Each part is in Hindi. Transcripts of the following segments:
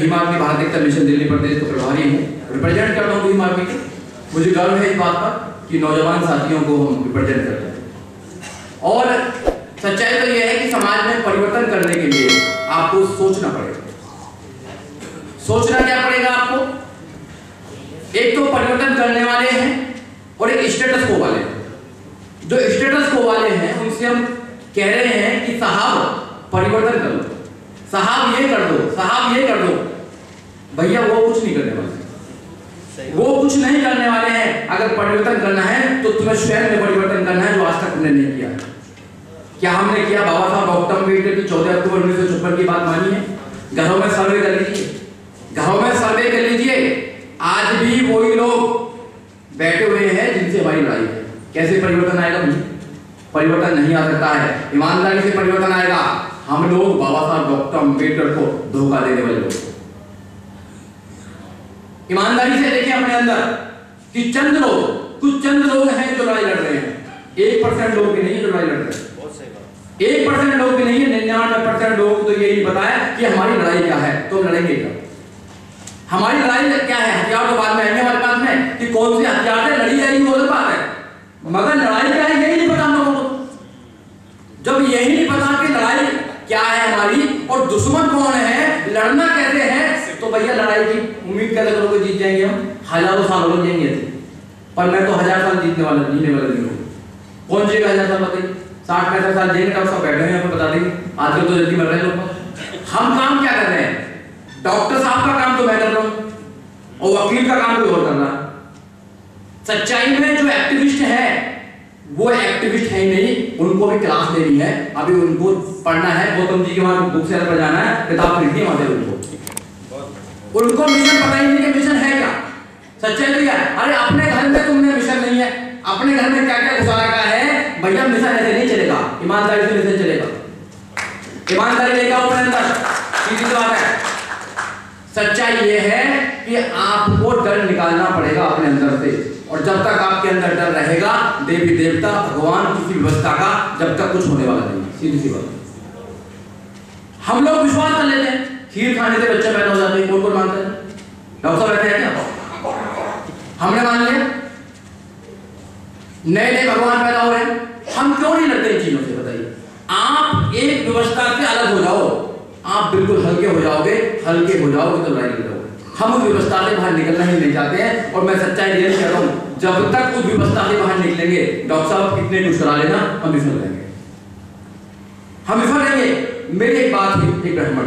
भीम आर्मी भारतीय मिशन दिल्ली प्रदेश को प्रभारी हूँ, रिप्रेजेंट करता हूँ भीम आर्मी को। मुझे गर्व है इस बात पर कि नौजवान साथियों को हम रिप्रेजेंट कर रहे हैं। और सच्चाई तो यह है कि समाज में परिवर्तन करने के लिए आपको सोचना पड़ेगा। सोचना क्या पड़ेगा आपको? एक तो परिवर्तन करने वाले हैं और एक स्टेटस को वाले हैं। जो स्टेटस को वाले हैं उनसे हम कह रहे हैं कि साहब परिवर्तन कर लो, साहब ये कर दो, साहब ये कर दो। भैया वो कुछ नहीं करने वाले, वो कुछ नहीं करने वाले हैं। अगर परिवर्तन करना है तो तुम्हें स्वयं में परिवर्तन करना है, जो आज तक तुमने नहीं किया। क्या हमने किया? बाबा साहब गौतम अम्बेडकर की 14 अक्टूबर 1956 की बात मानी है। घरों में सर्वे कर लीजिए, घरों में सर्वे कर लीजिए। आज भी वही लोग बैठे हुए हैं जिनसे हमारी लड़ाई है। कैसे परिवर्तन आएगा? परिवर्तन नहीं आ सकता है। ईमानदारी से परिवर्तन आएगा। हम लोग बाबा साहब डॉक्टर अम्बेडकर को धोखा देने वाले लोग। ईमानदारी से देखिए अपने अंदर कि चंद लोग, कुछ चंद लोग हैं जो लड़ाई लड़ रहे हैं। 1% लोग भी नहीं जो लड़ाई लड़ रहे हैं, 1% लोग भी नहीं है। 99% लोग तो यही बताया कि हमारी लड़ाई क्या है, तो लड़ेंगे क्या? हमारी लड़ाई क्या है? हथियार तो बाद में आएंगे हमारे पास में कि कौन से हथियार है, लड़ी जाएगी वो अलग बात है, मगर लड़ाई क्या है यही नहीं पता हम लोगों को। जब यही नहीं पता कि लड़ाई क्या है हमारी और दुश्मन कौन है, लड़ना कैसे है, तो भैया लड़ाई की उम्मीद कैसे करोगे? जीत जाएंगे हम? हजारों साल लोग जीतेंगे, पर मैं तो 1000 साल जीने वाला नहीं हूँ। कौन जीएगा 1000 साल? बताइए। 60-65 साल जेल का सब बैठे हैं, हमें बता दें। आजकल तो जल्दी मर रहे हैं लोग। हम काम क्या कर रहे हैं? डॉक्टर साहब का काम तो मैं कर रहा हूँ और वकील का काम कोई और कर रहा है। सच्चाई में जो एक्टिविस्ट है वो एक्टिविस्ट है ही नहीं, उनको भी क्लास देनी है। अभी उनको पढ़ना है, गौतम जी के वहां बुक सेलर पर जाना है, किताब खरीदनी है उनको। उनको मिशन पता ही नहीं कि मिशन है क्या। सच्चाई तो क्या? अरे अपने घर में तुमने मिशन नहीं है, अपने घर में क्या क्या घुसा रखा है भैया। मिशन ऐसे नहीं चलेगा, ईमानदारी से मिशन चलेगा। ईमानदारी लेगा अपने अंदर, सीधी बात है। सच्चाई ये है कि आपको डर निकालना पड़ेगा अपने अंदर से, और जब तक आपके अंदर डर रहेगा देवी देवता भगवान किसी व्यवस्था का, जब तक कुछ होने वाला नहीं। सीधी सी बात। हम लोग विश्वास कर लेते हैं, खीर खाने से बच्चे पैदा हो जाते हैं। कौन कौन मानते हैं? डॉक्टर रहते हैं क्या? हमने मान लिया नए नए भगवान पैदा हो रहे हैं। हम क्यों नहीं लड़ते इन चीजों से? बताइए। आप एक व्यवस्था से अलग हो जाओ, आप बिल्कुल हल्के हो जाओगे। हल्के हो जाओगे तो लड़ाई लड़ोगे। हम उस व्यवस्था से बाहर निकलना ही नहीं चाहते हैं, और मैं सच्चाई रियल कह रहा हूँ, जब तक उस व्यवस्था से बाहर निकलेंगे डॉक्टर साहब कितने कुछ करा लेना, हम विफल रहेंगे, हम विफल रहेंगे। मेरी एक बात हुई एक ब्राह्मण,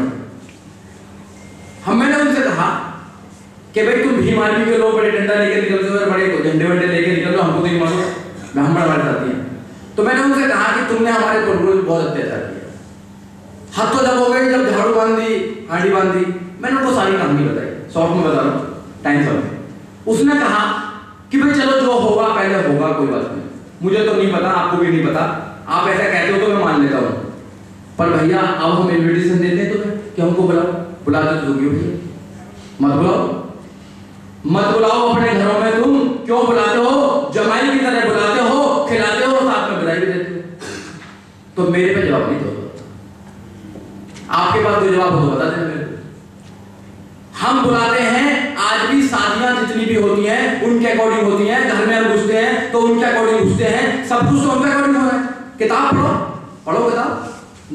मैंने उनसे कहा कि भाई तुम भीम आर्मी के लोग बड़े डंडा लेकर निकलते हो, बड़े झंडे वंडे लेकर निकल दो, हमको तो नहीं मालूम साथी हैं। तो मैंने उनसे कहा कि तुमने हमारे पूर्वजों पे बहुत अत्याचार किया, हाथ तो जब हो गए, जब झाड़ू बांधी, हांडी बांधी। मैंने उनको सारी कहानी बताई, शॉर्ट में बता रहा हूँ, टाइम शॉर्ट। उसने कहा कि भाई चलो जो होगा पहले होगा, कोई बात नहीं, मुझे तो नहीं पता, आपको भी नहीं पता, आप ऐसा कहते हो तो मैं मान लेता हूँ, पर भैया अब हम इन्विटेशन देते हैं तुम्हें कि हमको बुलाओ। बुला दो, मत बुलाओ, मत बुलाओ। अपने घरों में तुम क्यों बुलाते हो? जमाई की तरह बुलाते हो, खिलाते हो, साथ में बधाई भी देते हो। तो मेरे पे जवाब नहीं दो, आपके पास कोई जवाब हो तो बता देना मेरे को। हम बुलाते हैं, आज भी शादियां जितनी भी होती हैं उनके अकॉर्डिंग होती हैं। घर में हम घुसते हैं तो उनके अकॉर्डिंग घुसते हैं, सब कुछ तो उनके अकॉर्डिंग हो रहा है। किताब पढ़ो, पढ़ो किताब,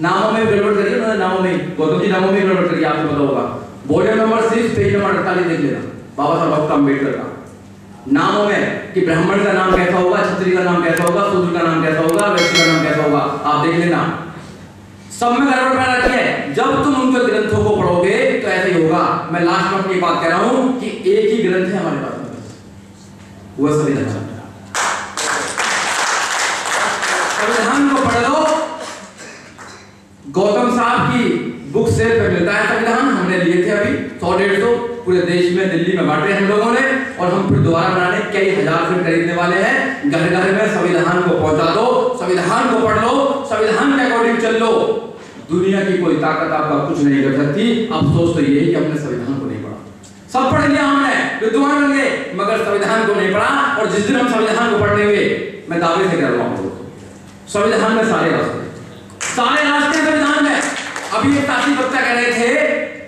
नामों में गड़बड़ करिए, उन्होंने नामों में, गौतम जी नामों में गड़बड़ करिए, आपको पता होगा। वॉल्यूम नंबर 6 पेज नंबर 48 देख लेना, बाबा साहब डॉक्टर अम्बेडकर का नामों में, कि ब्राह्मण का नाम कैसा होगा, क्षत्रिय का नाम कैसा होगा, शूद्र का नाम कैसा होगा, वैश्य का नाम कैसा होगा, आप देख लेना। सब में गड़बड़ बना रखी है। जब तुम उनके ग्रंथों को पढ़ोगे तो ऐसा ही होगा। मैं लास्ट में अपनी बात कह रहा हूं कि एक ही ग्रंथ है हमारे पास, वह संविधान। संविधान को पढ़ लो, गौतम साहब की बुक सेल पे मिलता है संविधान। हमने लिए थे अभी 100-150 पूरे देश में, दिल्ली में बांटे हम लोगों ने, और हम फिर दोबारा बनाने कई हजार फिर खरीदने वाले हैं। घर घर में संविधान को पहुंचा दो, संविधान को पढ़ लो, संविधान के अकॉर्डिंग चल लो। दुनिया की कोई ताकत आपका कुछ नहीं कर सकती। अफसोस तो यही कि हमने संविधान को नहीं पढ़ा। सब पढ़ लिया हमने, विद्वान बन गए, मगर संविधान को नहीं पढ़ा। और जिस दिन हम संविधान को पढ़ने गए, मैं दावे से कह रहा हूँ, संविधान में सारे रास्ते संविधान में। अभी एक साथी बच्चा कह रहे थे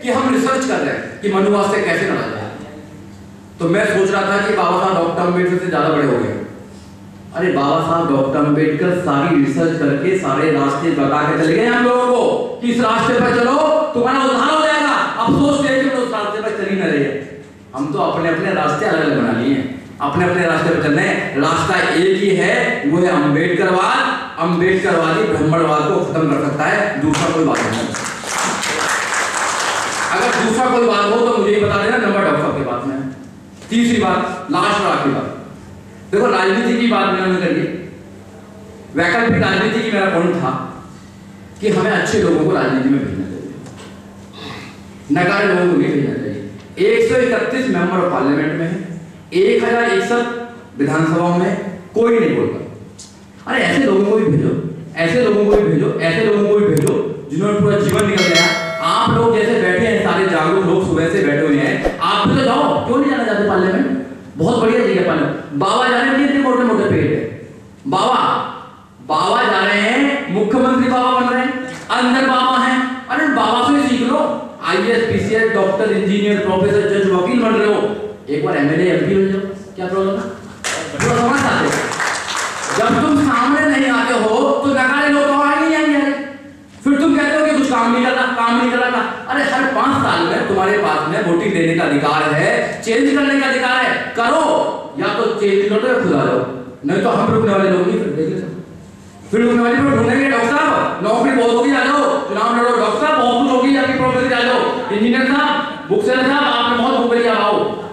कि हम रिसर्च कर रहे हैं, कि मनुवाद से कैसे लड़ा जाए। तो मैं सोच रहा था कि बाबा साहब डॉक्टर अम्बेडकर से ज़्यादा बड़े हो गए। अरे बाबा साहब डॉक्टर अम्बेडकर सारी रिसर्च करके सारे रास्ते बता के चले गए हम लोगों को कि इस रास्ते पर चलो तुम्हारा उद्धार हो जाएगा। अफसोस है कि उस रास्ते पर चल ही न रहे। हम तो अपने अपने रास्ते अलग अलग बना लिए हैं, अपने अपने रास्ते पर चलने। रास्ता एक ही है, वो है अम्बेडकरवाद। अम्बेडकरवादी ब्राह्मणवाद को खत्म कर सकता है, दूसरा कोई बात नहीं। अगर दूसरा कोई बात हो तो मुझे ही बता देना, नंबर डॉक्टर के बात में। तीसरी बात, लास्ट और आखिरी बात, देखो राजनीति की बात मैंने कर ली। वैकल्पिक राजनीति की मेरा पॉइंट था कि हमें अच्छे लोगों को राजनीति में भेजना चाहिए, नकारे लोगों को नहीं भेजना चाहिए। 131 मेंबर ऑफ पार्लियामेंट में है, 1061 विधानसभाओं में, कोई नहीं बोलता। अरे ऐसे लोगों को भी भेजो, ऐसे लोगों को भी भेजो, ऐसे लोगों को भी भेजो जिन्होंने पूरा जीवन निकल गया। आप लोग जैसे बैठे हैं, सारे जागरूक लोग सुबह से बैठे हुए हैं, आप भी तो जाओ, क्यों नहीं जाना चाहते पार्लियामेंट? बहुत बढ़िया जगह पार्लियामेंट। बाबा जाने के लिए मोटे मोटे पेड़ है, बाबा जा रहे हैं, मुख्यमंत्री बाबा बन रहे हैं, अंदर बाबा हैं। अरे बाबा से सीख लो, IAS, PCS, doctor, engineer, professor, जज, वकील बन रहे हो, एक बार एमएलए, एमपी बन जाओ, क्या प्रॉब्लम है? समझ आते हो? जब तुम सामने नहीं आते हो तो नकारे लोग नहीं आएंगे। फिर तुम कहते हो कि कुछ काम नहीं चला। अरे हर 5 साल में तुम्हारे पास में वोटिंग देने का अधिकार है, चेंज करने का अधिकार है, करो। या तो चेंज करो या खुदा लो, नहीं तो हम रुकने वाले लोग नहीं। फिर रुकने वाले लोग ढूंढेंगे। डॉक्टर साहब नौकरी बहुत होगी, आ जाओ, चुनाव लड़ो। डॉक्टर साहब बहुत कुछ होगी, आपकी प्रोफेसर आ जाओ। इंजीनियर साहब, बुक सेलर साहब, आपने बहुत बुक लिया, आओ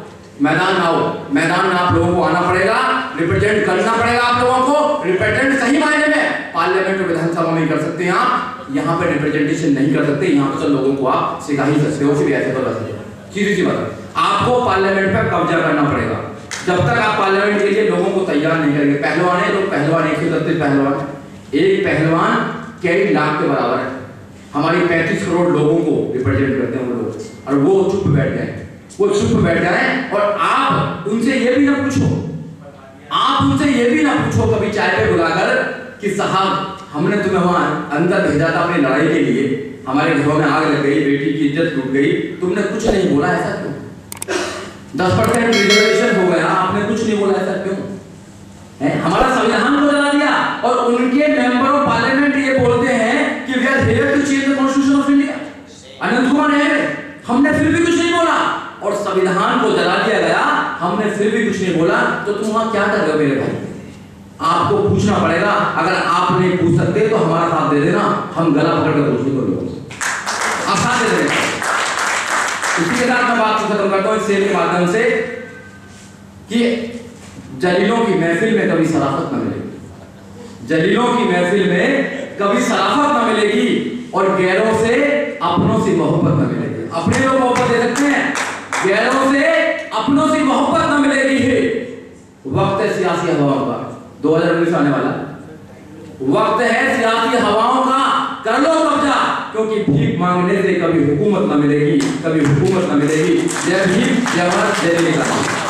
मैदान आओ। मैदान में आप लोगों को आना पड़ेगा, रिप्रेजेंट करना पड़ेगा। आप लोगों को रिप्रेजेंट सही मायने में पार्लियामेंट और विधानसभा में कर सकते हैं आप, यहाँ पे रिप्रेजेंटेशन नहीं कर सकते। यहाँ पर तो लोगों को आप सिखा ही सकते हो कि ऐसे कर सकते हो। सीधी सी बात, आपको पार्लियामेंट पर कब्जा करना पड़ेगा। जब तक आप पार्लियामेंट के लिए लोगों को तैयार नहीं करेंगे। पहलवान है, लोग पहलवान 131 पहलवान, एक पहलवान कई लाख के बराबर है। हमारे 35 करोड़ लोगों को रिप्रेजेंट करते हैं वो लोग, और वो चुप बैठ गए, वो चुप बैठ जाए। और आप उनसे ये भी ना पूछो, आप उनसे ये भी ना पूछो कभी चाय पे बुलाकर कि साहब हमने तुम्हें वहां अंदर भेजा था अपनी लड़ाई के लिए, हमारे घरों में आग लग गई, बेटी की इज्जत टूट गई, तुमने कुछ नहीं बोला, ऐसा क्यों? 10% रिजर्वेशन हो गया, आपने कुछ नहीं बोला, ऐसा क्यों है? हमारा संविधान को जला दिया। और उनके मेंबर ऑफ पार्लियामेंट ये बोलते हैं कि we are here to change the constitution of India. Anant Kumar है, हमने फिर भी कुछ नहीं बोला, और संविधान को जला दिया गया, हमने फिर भी कुछ नहीं बोला। तो तुम वहां क्या कर रहे हो मेरे भाई? आपको पूछना पड़ेगा। अगर आप नहीं पूछ सकते तो हमारा साथ दे देना, हम गला पकड़कर दूसरे को लोगों से आप साथ दे देंगे। इसी के साथ मैं बात खत्म करता हूं इस शेर के माध्यम से कि जलीलों की महफिल में कभी शराफत न मिलेगी, जलीलों की महफिल में कभी शराफत न मिलेगी, और गैरों से अपनों से मोहब्बत न मिलेगी। अपने लोग मोहब्बत दे सकते हैं, गैरों से अपनों से मोहब्बत न मिलेगी। है वक्त है सियासी हवाओं का, 2019 आने वाला वक्त है सियासी हवाओं का, कर लो कब्जा। क्योंकि भीख मांगने से कभी हुकूमत न मिलेगी, कभी हुकूमत न मिलेगी। जय भीम, जय भारत, जय निकाल।